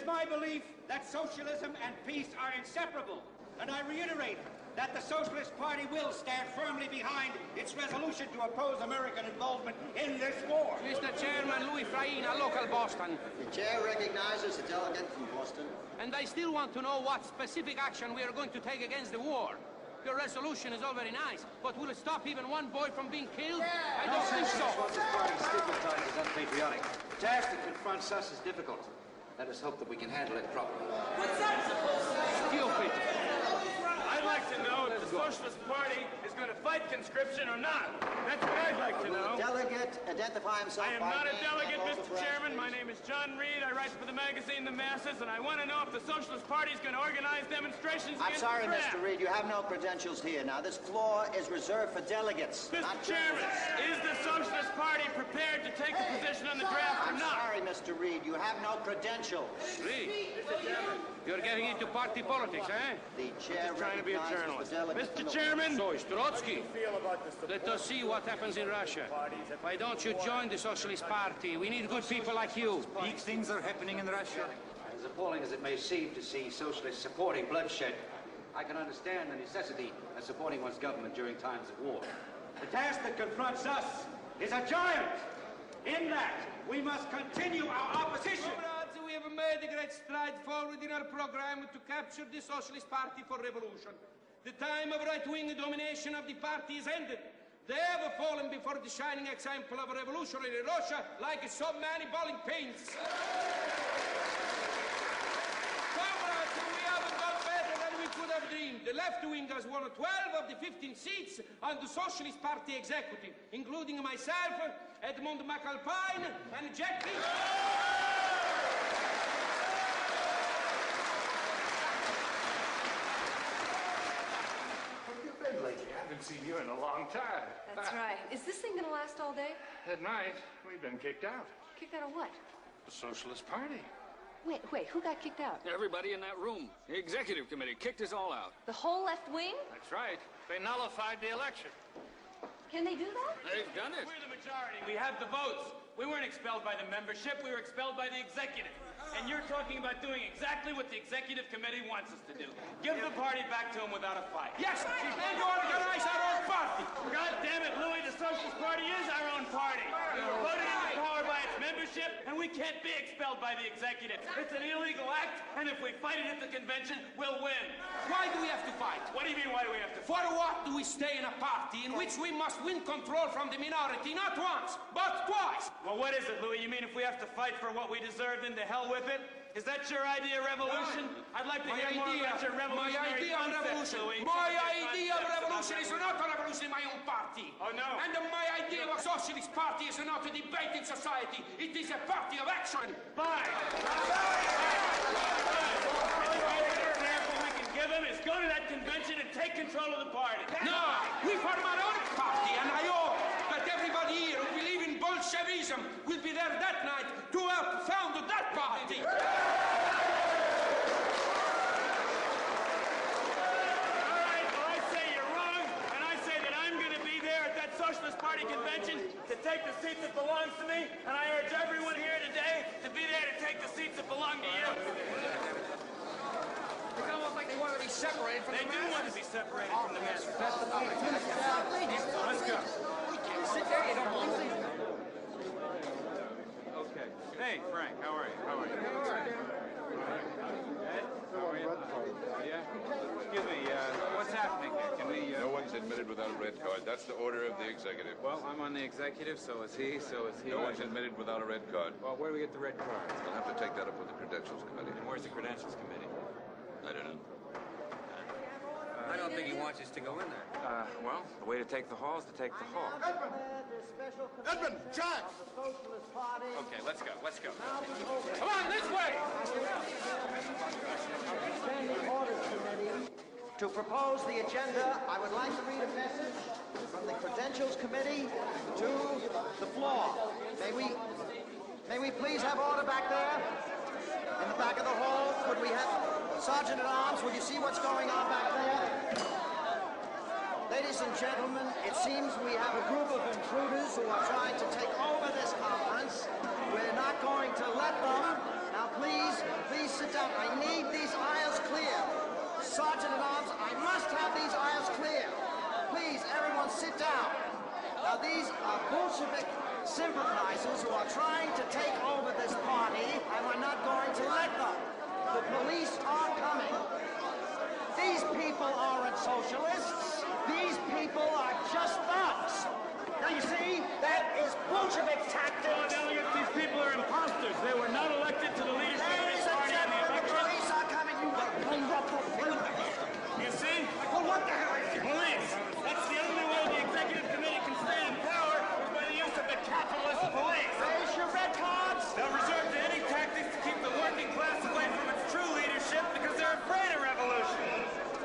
is my belief that socialism and peace are inseparable, and I reiterate that the Socialist Party will stand firmly behind its resolution to oppose American involvement in this war. Mr. Chairman, Louis Fraina, local Boston. The chair recognizes the delegate from Boston. And I still want to know what specific action we are going to take against the war. Your resolution is all very nice, but will it stop even one boy from being killed? Yeah. I don't think so. The party stigmatizes unpatriotic. The task that confronts us is difficult. Let us hope that we can handle it properly. What's that supposed to be? Stupid. I'd like to know if the Socialist Party is going to fight conscription or not. That's what I'd like to know. Will the delegate identify himself? I am not a delegate, Mr. Chairman. My name is John Reed. I write for the magazine The Masses, and I want to know if the Socialist Party is going to organize demonstrations against the draft. I'm sorry, Mr. Reed. You have no credentials here. Now, this floor is reserved for delegates. Mr. Chairman, is the Socialist Party prepared to take the position on the draft or not? I'm sorry, Mr. Reed. You have no credentials. Reed, Mr. Chairman, you're getting into party politics, eh? The chair recognizes the delegate. Mr. Chairman, so is Trotsky. Let us see what happens in Russia. Why don't you join the Socialist Party? We need good people like you. Big things are happening in Russia. As appalling as it may seem to see socialists supporting bloodshed, I can understand the necessity of supporting one's government during times of war. The task that confronts us is a giant. In that, we must continue our opposition. We have made a great stride forward in our program to capture the Socialist Party for revolution. The time of right-wing domination of the party is ended. They have fallen before the shining example of revolutionary Russia like so many bowling pins. Comrades, we have done better than we could have dreamed. The left wing has won 12 of the 15 seats on the Socialist Party executive, including myself, Edmund McAlpine, and Jackie. Seen you in a long time. That's right. Is this thing going to last all day? At night, we've been kicked out. Kicked out of what? The Socialist Party. Wait, who got kicked out? Everybody in that room. The executive committee kicked us all out. The whole left wing? That's right. They nullified the election. Can they do that? They've done it. We're the majority. We have the votes. We weren't expelled by the membership. We were expelled by the executive. And you're talking about doing exactly what the executive committee wants us to do. Give the party back to him without a fight. Yes, we plan to organize our own party. God damn it, Louis, the Socialist Party is our own party. We're voted into power by its membership, and we can't be expelled by the executive. It's an illegal act, and if we fight it at the convention, we'll win. Why do we have to fight? What do you mean, why do we have to fight? For what do we stay in a party in which we must win control from the minority, not once, but twice? Well, what is it, Louis? You mean if we have to fight for what we deserve, then to hell with it? Is that your idea of revolution? I'd like to hear more about your revolutionary concept, Louis. My idea of revolution is not a revolution in my own party. Oh, no. And my idea of a Socialist Party is not a debating society. It is a party of action. Bye. We can give them is go to that convention and take control of the party. No, we form our own party, and I hope that everybody here who believes in Bolshevism will be there that night to help found that party. All right, well, I say you're wrong, and I say that I'm going to be there at that Socialist Party convention to take the seat that belongs to me, and I urge everyone here today to be there to take the seats that belong to you. It's almost like they want to be separated from the masses. They do want to be separated from the masses. Let's go. We can't sit there. You don't believe it. Hey, Frank, how are you? Yeah? Excuse me, what's happening here? Can we... No one's admitted without a red card. That's the order of the executive. Well, I'm on the executive, so is he, No one's admitted without a red card. Well, where do we get the red card? We'll have to take that up with the Credentials Committee. And where's the Credentials Committee? I don't know. I don't think he wants us to go in there. Well, the way to take the hall is to take the hall. Edmund, John! Okay, let's go. Come on, this way! Standing Orders Committee. To propose the agenda, I would like to read a message from the Credentials Committee to the floor. May we please have order back there? In the back of the hall, could we have... Sergeant at Arms, will you see what's going on back there? Ladies and gentlemen, it seems we have a group of intruders who are trying to take over this conference. We're not going to let them. Now please, up. I need these aisles clear. Sergeant at arms, I must have these aisles clear. Please, everyone, sit down. Now, these are Bolshevik sympathizers who are trying to take over this party, and we're not going to let them. The police are coming. These people aren't socialists. These people are just thugs. Now, you see, that is Bolshevik tactics. Oh, Elliot, these people are imposters. They were not elected to the leadership of this party in the election. The police are coming. You got cleaned up for filming. You see? Well, what the hell is it? Police. That's the only way the executive committee can stay in power is by the use of the capitalist police. Raise your red cards. They'll reserve to any tactics to keep the working class away from its true leadership because they're afraid of revolution.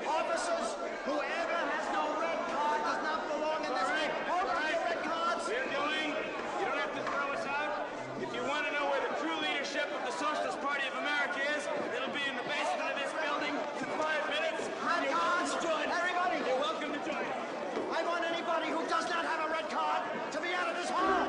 Officers, whoever has no red card does not belong in this ring. Hold on, red cards. We're doing. You don't have to throw us out. If you want to know where the true leadership of the Socialist Party of America is, it'll be in the basement of this building in 5 minutes. Red cards. Everybody. You're welcome to join us. I want anybody who does not have a red card to be out of this hall.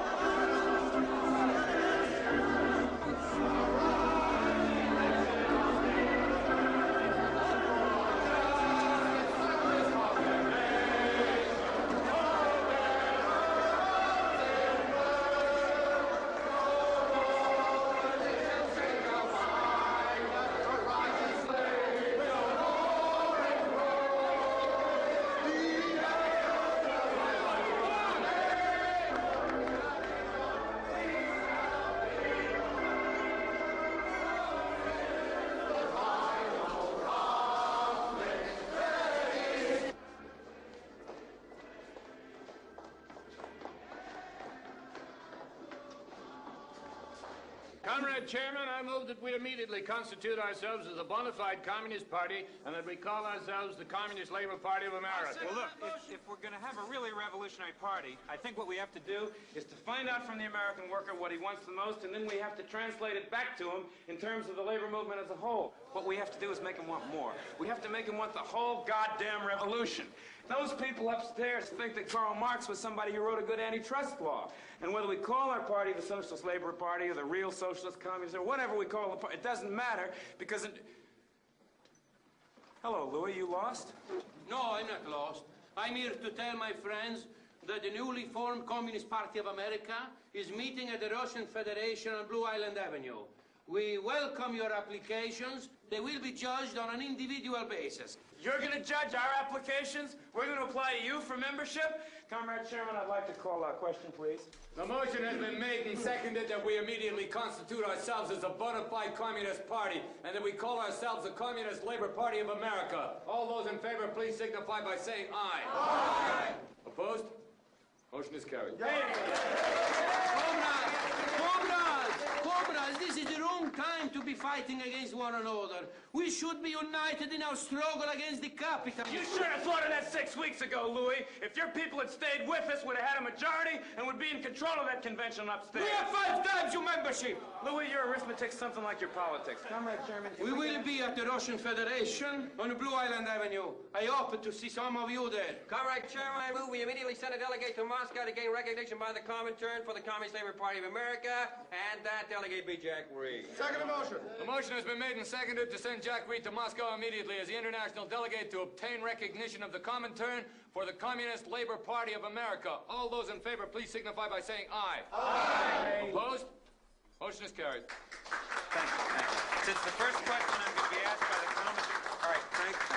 Chairman, I move that we immediately constitute ourselves as a bona fide Communist Party and that we call ourselves the Communist Labor Party of America. Well, look, if we're going to have a really revolutionary party, I think what we have to do is to find out from the American worker what he wants the most, and then we have to translate it back to him in terms of the labor movement as a whole. What we have to do is make him want more. We have to make him want the whole goddamn revolution. Those people upstairs think that Karl Marx was somebody who wrote a good antitrust law. And whether we call our party the Socialist Labor Party or the Real Socialist Communist or whatever we call the party, it doesn't matter because it... Hello, Louis, you lost? No, I'm not lost. I'm here to tell my friends that the newly formed Communist Party of America is meeting at the Russian Federation on Blue Island Avenue. We welcome your applications. They will be judged on an individual basis. You're going to judge our applications? We're going to apply to you for membership? Comrade Chairman, I'd like to call a question, please. The motion has been made and seconded that we immediately constitute ourselves as a bona fide Communist Party and that we call ourselves the Communist Labor Party of America. All those in favor, please signify by saying aye. Aye. Opposed? Motion is carried. This is the wrong time to be fighting against one another. We should be united in our struggle against the capital. You should have thought of that 6 weeks ago, Louis. If your people had stayed with us, we'd have had a majority and would be in control of that convention upstairs. We have 5 times your membership. Louis, your arithmetic's something like your politics. Comrade Chairman, we will be at the Russian Federation on Blue Island Avenue. I hope to see some of you there. Comrade Chairman, I move we immediately send a delegate to Moscow to gain recognition by the Comintern for the Communist Labor Party of America, and that delegate be Jack Reed. Second motion. The motion has been made and seconded to send Jack Reed to Moscow immediately as the international delegate to obtain recognition of the Comintern for the Communist Labor Party of America. All those in favor, please signify by saying aye. Aye. Opposed? Motion is carried. Thank you. Thank you. Since the first question I'm going to be asked by the Comintern... All right, thank you.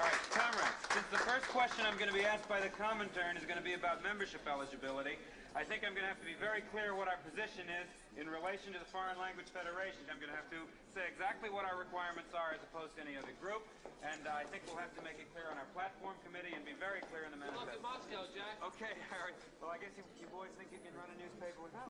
All right, comrades, since the first question I'm going to be asked by the Comintern is going to be about membership eligibility, I think I'm going to have to be very clear what our position is in relation to the Foreign Language Federation. I'm going to have to say exactly what our requirements are as opposed to any other group, and I think we'll have to make it clear on our platform committee and be very clear in the manifesto. Welcome to Moscow, Jack. Okay, all right. Well, I guess you boys think you can run a newspaper without